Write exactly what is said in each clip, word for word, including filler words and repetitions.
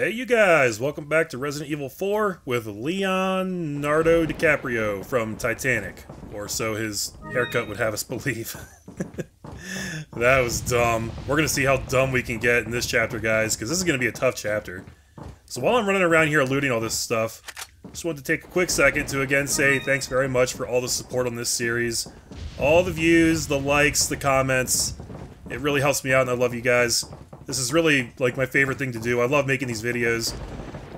Hey you guys, welcome back to Resident Evil four with Leonardo DiCaprio from Titanic, or so his haircut would have us believe. That was dumb. We're gonna see how dumb we can get in this chapter, guys, because this is gonna be a tough chapter. So while I'm running around here looting all this stuff, just wanted to take a quick second to again say thanks very much for all the support on this series. All the views, the likes, the comments, it really helps me out and I love you guys. This is really, like, my favorite thing to do. I love making these videos.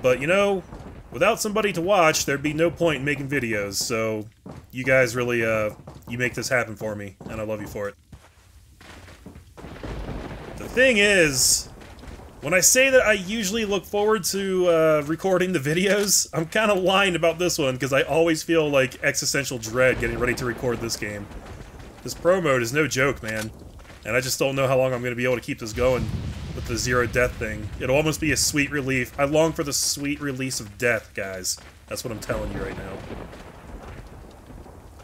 But, you know, without somebody to watch, there'd be no point in making videos. So, you guys really, uh, you make this happen for me. And I love you for it. The thing is, when I say that I usually look forward to, uh, recording the videos, I'm kind of lying about this one, because I always feel, like, existential dread getting ready to record this game. This pro mode is no joke, man. And I just don't know how long I'm going to be able to keep this going. With the zero death thing. It'll almost be a sweet relief. I long for the sweet release of death, guys. That's what I'm telling you right now.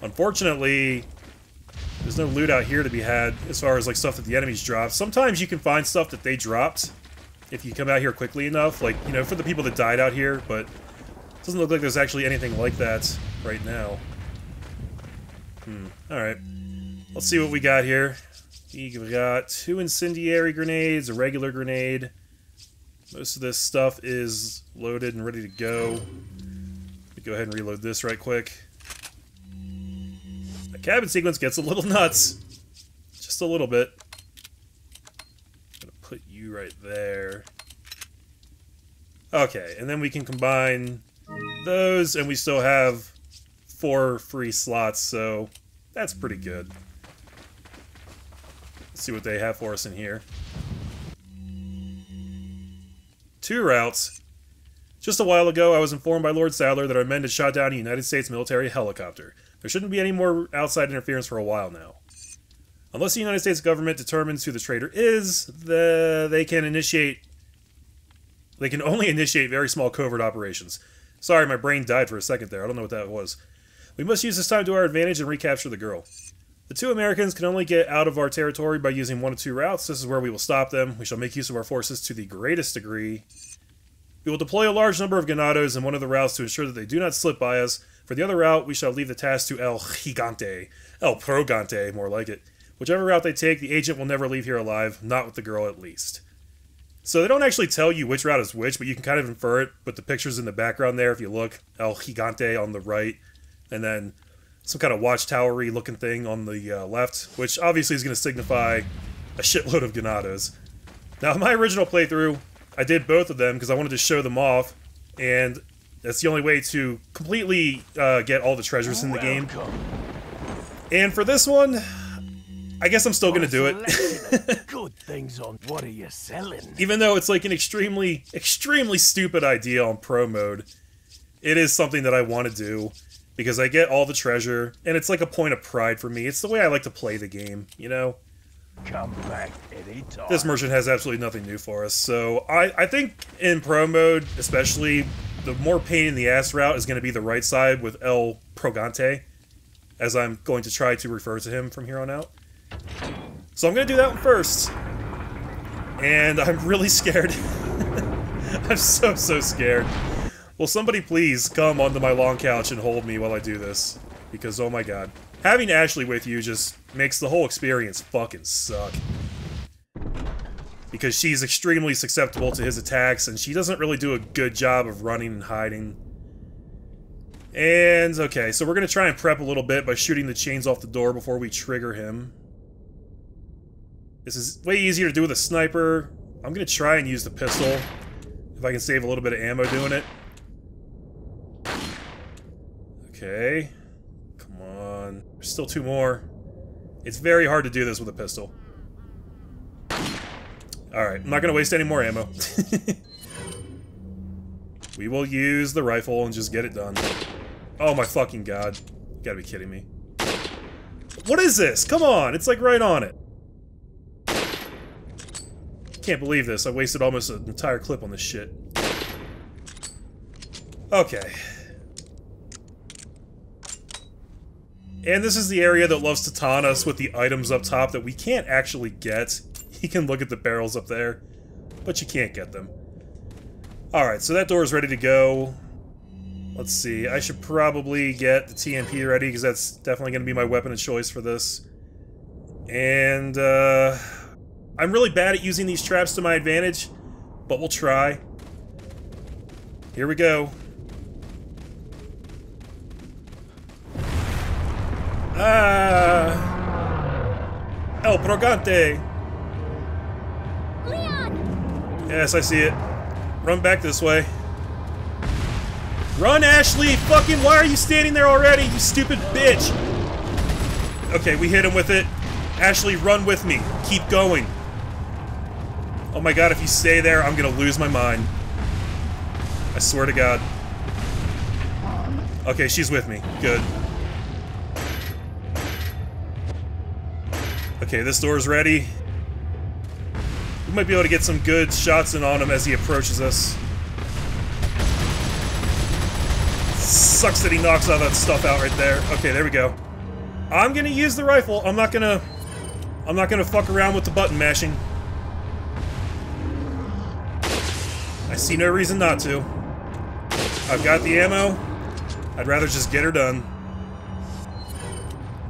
Unfortunately, there's no loot out here to be had as far as like stuff that the enemies drop. Sometimes you can find stuff that they dropped if you come out here quickly enough. Like, you know, for the people that died out here, but it doesn't look like there's actually anything like that right now. Hmm. Alright. Let's see what we got here. We got two incendiary grenades, a regular grenade. Most of this stuff is loaded and ready to go. Let me go ahead and reload this right quick. The cabin sequence gets a little nuts. Just a little bit. I'm gonna put you right there. Okay, and then we can combine those, and we still have four free slots, so that's pretty good. See what they have for us in here. Two routes. Just a while ago, I was informed by Lord Sadler that our men had shot down a United States military helicopter. There shouldn't be any more outside interference for a while now. Unless the United States government determines who the traitor is, the, they can initiate... They can only initiate very small covert operations. Sorry, my brain died for a second there. I don't know what that was. We must use this time to our advantage and recapture the girl. The two Americans can only get out of our territory by using one of two routes. This is where we will stop them. We shall make use of our forces to the greatest degree. We will deploy a large number of Ganados in one of the routes to ensure that they do not slip by us. For the other route, we shall leave the task to El Gigante. El Progante, more like it. Whichever route they take, the agent will never leave here alive. Not with the girl, at least. So they don't actually tell you which route is which, but you can kind of infer it. But the picture's in the background there, if you look. El Gigante on the right. And then... some kind of watchtower-y looking thing on the uh, left, which obviously is going to signify a shitload of Ganados. Now, in my original playthrough, I did both of them because I wanted to show them off, and that's the only way to completely uh, get all the treasures in the game. And for this one, I guess I'm still going to do it. Good things on what are you selling? Even though it's like an extremely, extremely stupid idea on pro mode, it is something that I want to do. Because I get all the treasure, and it's like a point of pride for me. It's the way I like to play the game, you know? Come back anytime. This merchant has absolutely nothing new for us, so I, I think in pro mode, especially, the more pain in the ass route is going to be the right side with El Progante, as I'm going to try to refer to him from here on out. So I'm going to do that one first. And I'm really scared. I'm so, so scared. Will somebody please come onto my long couch and hold me while I do this? Because, oh my god. Having Ashley with you just makes the whole experience fucking suck. Because she's extremely susceptible to his attacks, and she doesn't really do a good job of running and hiding. And, okay, so we're gonna try and prep a little bit by shooting the chains off the door before we trigger him. This is way easier to do with a sniper. I'm gonna try and use the pistol, if I can save a little bit of ammo doing it. Okay, come on. There's still two more. It's very hard to do this with a pistol. Alright, I'm not going to waste any more ammo. We will use the rifle and just get it done. Oh my fucking god. You gotta be kidding me. What is this? Come on, it's like right on it. Can't believe this. I wasted almost an entire clip on this shit. Okay. And this is the area that loves to taunt us with the items up top that we can't actually get. You can look at the barrels up there, but you can't get them. Alright, so that door is ready to go. Let's see, I should probably get the T M P ready, because that's definitely going to be my weapon of choice for this. And, uh... I'm really bad at using these traps to my advantage, but we'll try. Here we go. Ah! El Progante! Leon! Yes, I see it. Run back this way. Run, Ashley! Fucking, why are you standing there already, you stupid bitch? Okay, we hit him with it. Ashley, run with me. Keep going. Oh my god, if you stay there, I'm gonna lose my mind. I swear to god. Okay, she's with me. Good. Okay, this door's ready. We might be able to get some good shots in on him as he approaches us. Sucks that he knocks all that stuff out right there. Okay, there we go. I'm gonna use the rifle. I'm not gonna... I'm not gonna fuck around with the button mashing. I see no reason not to. I've got the ammo. I'd rather just get her done.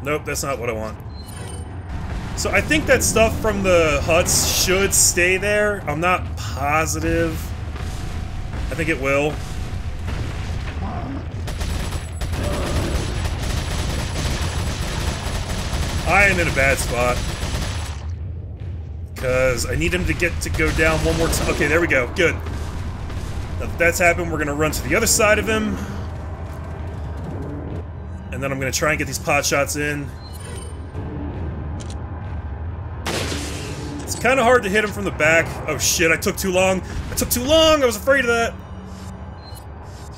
Nope, that's not what I want. So I think that stuff from the huts should stay there. I'm not positive. I think it will. I am in a bad spot. Because I need him to get to go down one more time. Okay, there we go. Good. Now that that's happened, we're going to run to the other side of him. And then I'm going to try and get these pot shots in. It's kind of hard to hit him from the back. Oh shit, I took too long. I took too long! I was afraid of that.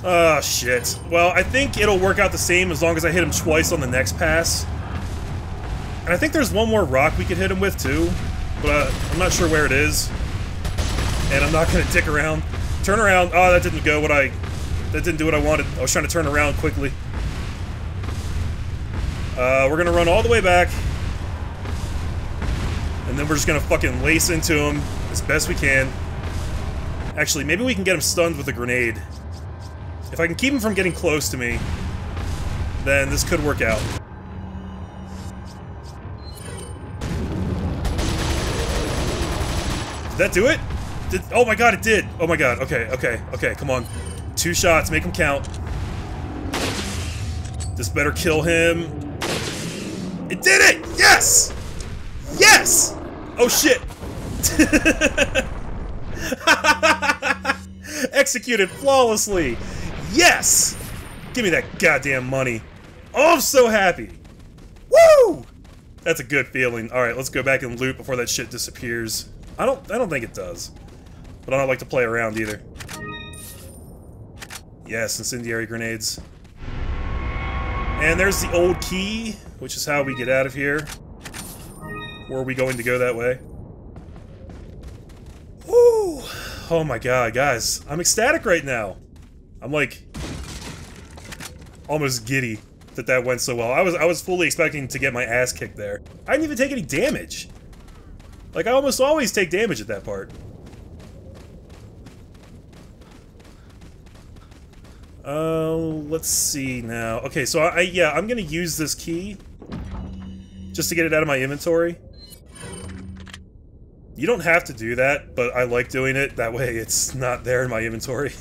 Oh shit. Well, I think it'll work out the same as long as I hit him twice on the next pass. And I think there's one more rock we could hit him with, too. But uh, I'm not sure where it is. And I'm not gonna dick around. Turn around. Oh, that didn't go what I... That didn't do what I wanted. I was trying to turn around quickly. Uh, we're gonna run all the way back. And then we're just gonna fucking lace into him as best we can. Actually, maybe we can get him stunned with a grenade. If I can keep him from getting close to me, then this could work out. Did that do it? Did, oh my god, it did! Oh my god, okay, okay, okay, come on. Two shots, make him count. This better kill him. It did it! Yes! Yes! Oh shit! Executed flawlessly! Yes! Give me that goddamn money. Oh, I'm so happy! Woo! That's a good feeling. Alright, let's go back and loot before that shit disappears. I don't I don't think it does. But I don't like to play around either. Yes, incendiary grenades. And there's the old key, which is how we get out of here. Or are we going to go that way? Woo! Oh my god, guys. I'm ecstatic right now. I'm like almost giddy that that went so well. I was I was fully expecting to get my ass kicked there. I didn't even take any damage. Like, I almost always take damage at that part. Uh, let's see now. Okay, so I, I yeah, I'm gonna use this key just to get it out of my inventory. You don't have to do that, but I like doing it. That way it's not there in my inventory.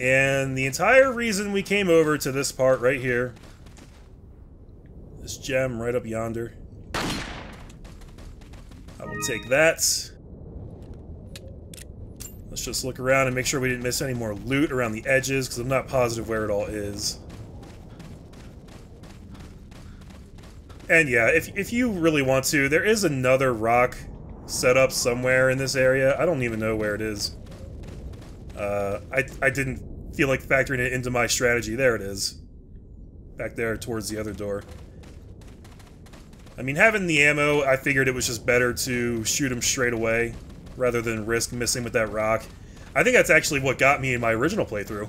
And the entire reason we came over to this part right here, this gem right up yonder. I will take that. Let's just look around and make sure we didn't miss any more loot around the edges, because I'm not positive where it all is. And yeah, if, if you really want to, there is another rock set up somewhere in this area. I don't even know where it is. Uh, I, I didn't feel like factoring it into my strategy. There it is. Back there towards the other door. I mean, having the ammo, I figured it was just better to shoot him straight away rather than risk missing with that rock. I think that's actually what got me in my original playthrough.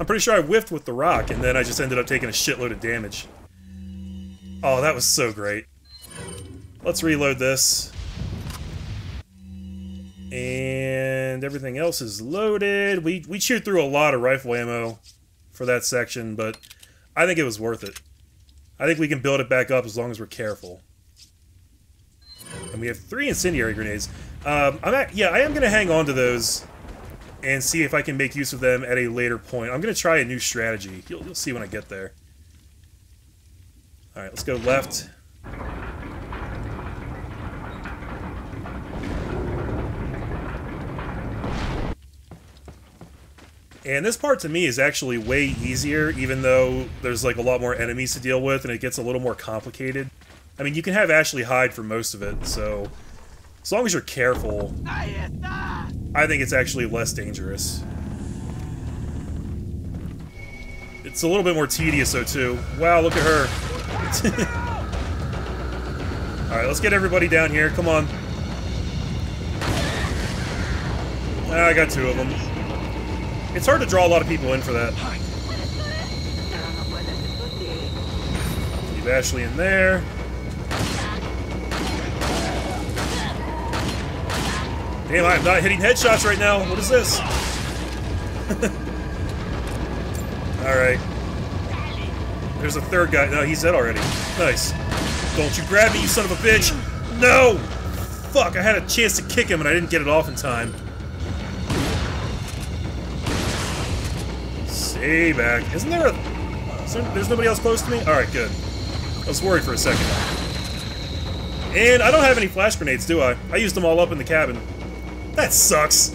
I'm pretty sure I whiffed with the rock, and then I just ended up taking a shitload of damage. Oh, that was so great. Let's reload this. And... and everything else is loaded. We, we chewed through a lot of rifle ammo for that section, but I think it was worth it. I think we can build it back up as long as we're careful. And we have three incendiary grenades. Um, I'm at, yeah, I am going to hang on to those and see if I can make use of them at a later point. I'm going to try a new strategy. You'll, you'll see when I get there. Alright, let's go left. And this part to me is actually way easier, even though there's like a lot more enemies to deal with and it gets a little more complicated. I mean, you can have Ashley hide for most of it, so as long as you're careful, I think it's actually less dangerous. It's a little bit more tedious though too. Wow, look at her. Alright, let's get everybody down here, come on. Ah, I got two of them. It's hard to draw a lot of people in for that. Leave Ashley in there. Damn, I'm not hitting headshots right now. What is this? Alright. There's a third guy. No, he's dead already. Nice. Don't you grab me, you son of a bitch! No! Fuck, I had a chance to kick him and I didn't get it off in time. Stay back. Isn't there a... Is there, there's nobody else close to me? Alright, good. I was worried for a second. And I don't have any flash grenades, do I? I used them all up in the cabin. That sucks.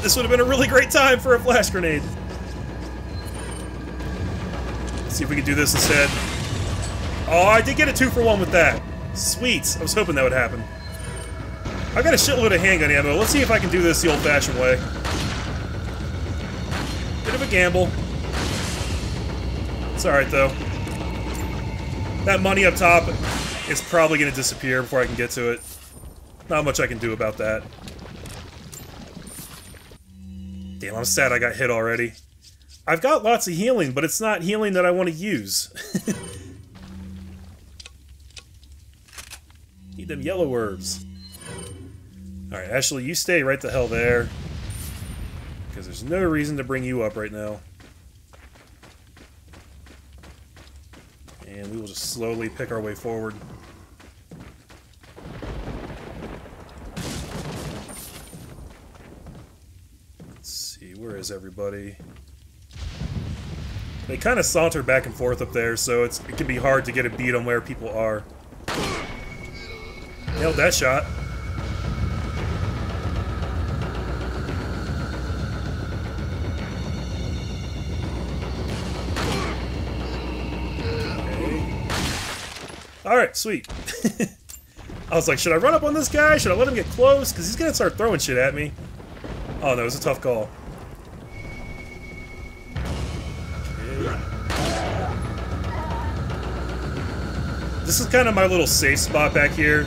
This would have been a really great time for a flash grenade. Let's see if we can do this instead. Oh, I did get a two for one with that. Sweet. I was hoping that would happen. I've got a shitload of handgun ammo. Let's see if I can do this the old-fashioned way. Bit of a gamble. It's alright, though. That money up top is probably going to disappear before I can get to it. Not much I can do about that. Damn, I'm sad I got hit already. I've got lots of healing, but it's not healing that I want to use. Need them yellow herbs. Alright, Ashley, you stay right the hell there. Because there's no reason to bring you up right now. And we will just slowly pick our way forward. Where is everybody? They kind of saunter back and forth up there, so it's, it can be hard to get a beat on where people are. Nailed that shot. Okay. Alright, sweet. I was like, should I run up on this guy? Should I let him get close? Because he's going to start throwing shit at me. Oh no, it's a tough call. This is kind of my little safe spot back here.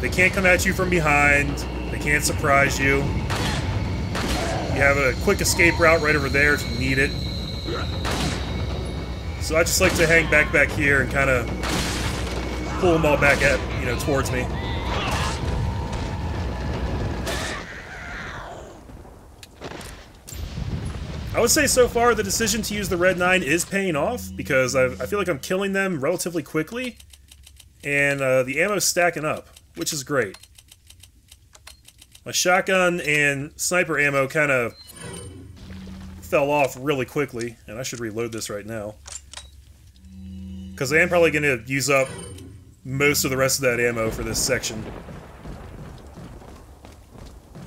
They can't come at you from behind. They can't surprise you. You have a quick escape route right over there if you need it. So I just like to hang back back here and kind of pull them all back at, you know, towards me. I would say so far the decision to use the Red nine is paying off, because I've, I feel like I'm killing them relatively quickly, and uh, the ammo's stacking up, which is great. My shotgun and sniper ammo kind of fell off really quickly, and I should reload this right now. Because I am probably going to use up most of the rest of that ammo for this section.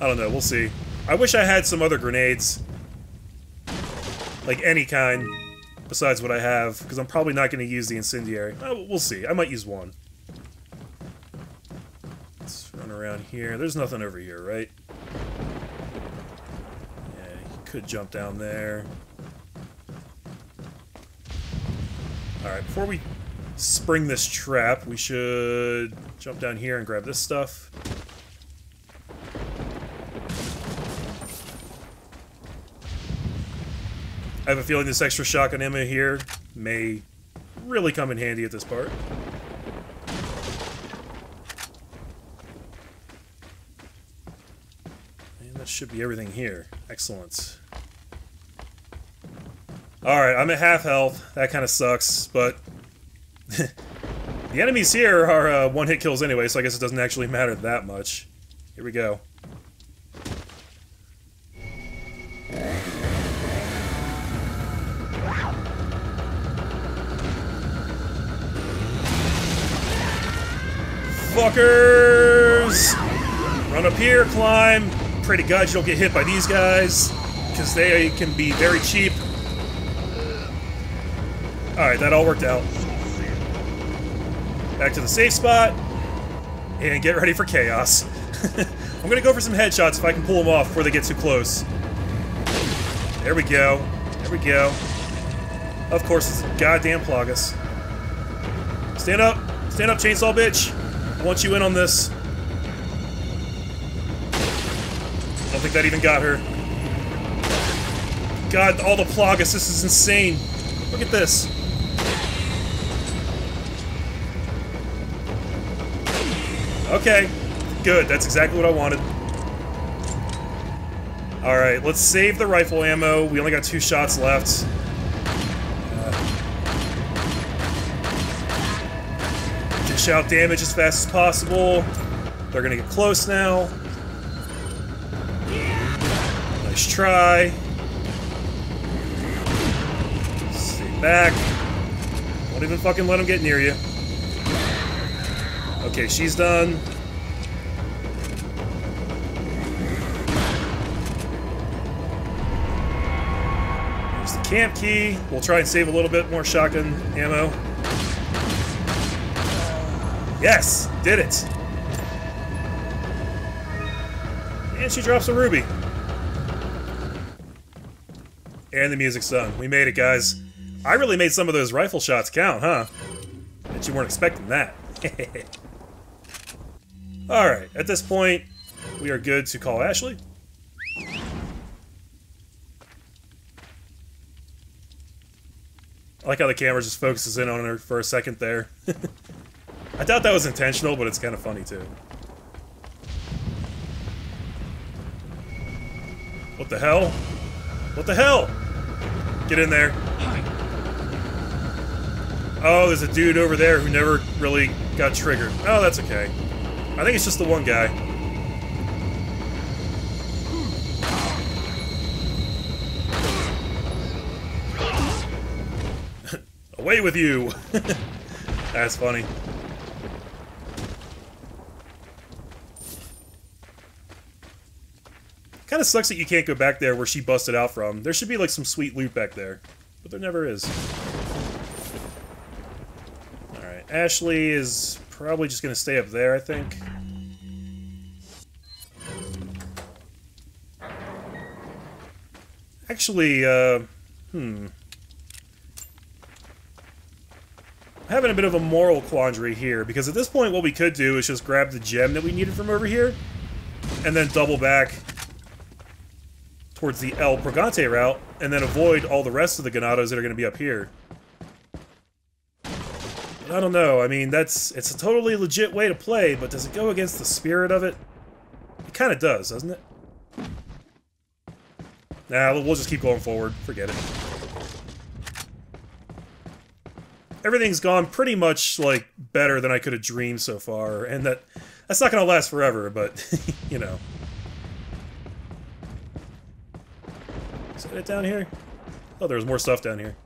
I don't know, we'll see. I wish I had some other grenades. Like any kind, besides what I have, because I'm probably not going to use the incendiary. Oh, we'll see. I might use one. Let's run around here. There's nothing over here, right? Yeah, you could jump down there. Alright, before we spring this trap, we should jump down here and grab this stuff. I have a feeling this extra shotgun ammo here may really come in handy at this part. And that should be everything here. Excellent. Alright, I'm at half health. That kind of sucks, but... the enemies here are uh, one-hit kills anyway, so I guess it doesn't actually matter that much. Here we go. Fuckers! Run up here, climb. Pray to God you don't get hit by these guys, because they can be very cheap. Alright, that all worked out. Back to the safe spot, and get ready for chaos. I'm gonna go for some headshots if I can pull them off before they get too close. There we go. There we go. Of course, it's a goddamn Plagas. Stand up! Stand up, chainsaw bitch! I want you in on this. I don't think that even got her. God, all the Plagas, this is insane! Look at this. Okay. Good. That's exactly what I wanted. Alright, let's save the rifle ammo. We only got two shots left. Uh, dish out damage as fast as possible. They're gonna get close now. Nice try. Back. Don't even fucking let him get near you. Okay, she's done. There's the camp key. We'll try and save a little bit more shotgun ammo. Yes! Did it! And she drops a ruby. And the music's done. We made it, guys. I really made some of those rifle shots count, huh? Bet you weren't expecting that. Alright, at this point, we are good to call Ashley. I like how the camera just focuses in on her for a second there. I doubt that was intentional, but it's kind of funny too. What the hell? What the hell? Get in there. Oh, there's a dude over there who never really got triggered. Oh, that's okay. I think it's just the one guy. Away with you! That's funny. Kinda sucks that you can't go back there where she busted out from. There should be like some sweet loot back there. But there never is. Ashley is probably just going to stay up there, I think. Actually, uh, hmm. I'm having a bit of a moral quandary here, because at this point what we could do is just grab the gem that we needed from over here, and then double back towards the El Progante route, and then avoid all the rest of the Ganados that are going to be up here. I don't know, I mean, that's it's a totally legit way to play, but does it go against the spirit of it? It kind of does, doesn't it? Nah, we'll just keep going forward. Forget it. Everything's gone pretty much, like, better than I could have dreamed so far, and that that's not going to last forever, but, you know. Is that it down here? Oh, there was more stuff down here.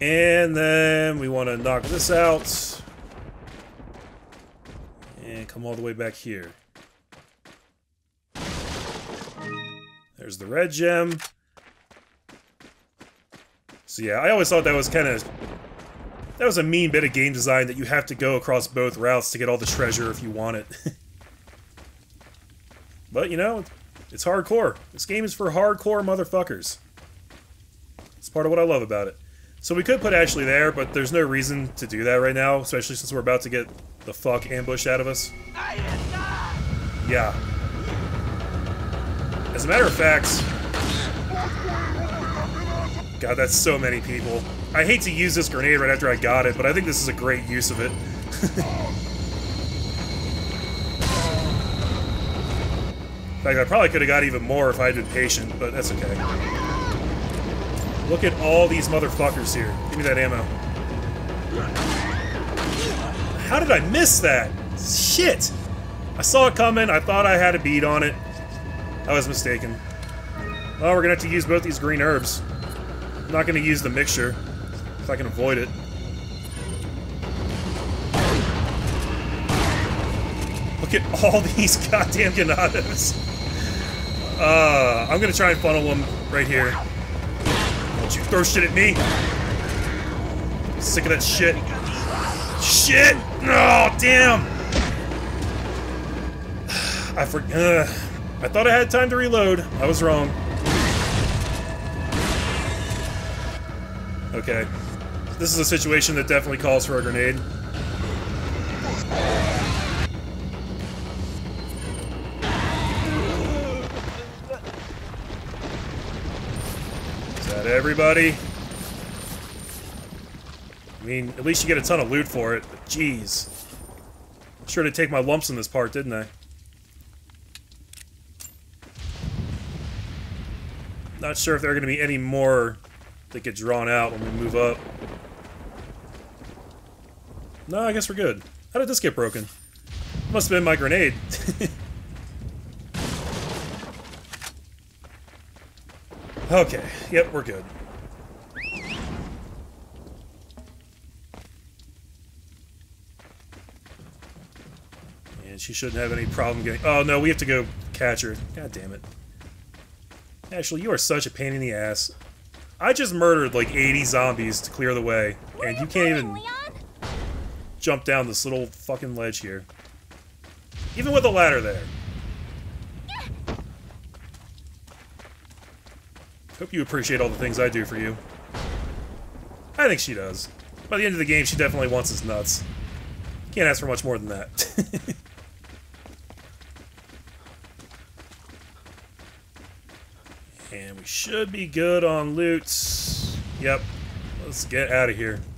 And then we want to knock this out. And come all the way back here. There's the red gem. So yeah, I always thought that was kind of... that was a mean bit of game design that you have to go across both routes to get all the treasure if you want it. But, you know, it's hardcore. This game is for hardcore motherfuckers. It's part of what I love about it. So we could put Ashley there, but there's no reason to do that right now, especially since we're about to get the fuck ambushed out of us. Yeah. As a matter of fact... God, that's so many people. I hate to use this grenade right after I got it, but I think this is a great use of it. fact, I probably could have got even more if I had been patient, but that's okay. Look at all these motherfuckers here. Give me that ammo. How did I miss that? Shit! I saw it coming. I thought I had a bead on it. I was mistaken. Oh, we're gonna have to use both these green herbs. I'm not gonna use the mixture if I can avoid it. Look at all these goddamn Ganados. Uh, I'm gonna try and funnel them right here. Don't you throw shit at me! I'm sick of that shit. Shit! No, oh, damn! I forgot. Uh, I thought I had time to reload. I was wrong. Okay. This is a situation that definitely calls for a grenade. Is that everybody? I mean, at least you get a ton of loot for it, but jeez. I sure did take my lumps in this part, didn't I? Not sure if there are going to be any more that get drawn out when we move up. No, I guess we're good. How did this get broken? Must have been my grenade. Okay, yep, we're good. And she shouldn't have any problem getting... Oh, no, we have to go catch her. God damn it. Ashley, you are such a pain in the ass. I just murdered like eighty zombies to clear the way, and you can't even jump down this little fucking ledge here. Even with a ladder there. Hope you appreciate all the things I do for you. I think she does. By the end of the game, she definitely wants us nuts. Can't ask for much more than that. And we should be good on loot. Yep. Let's get out of here.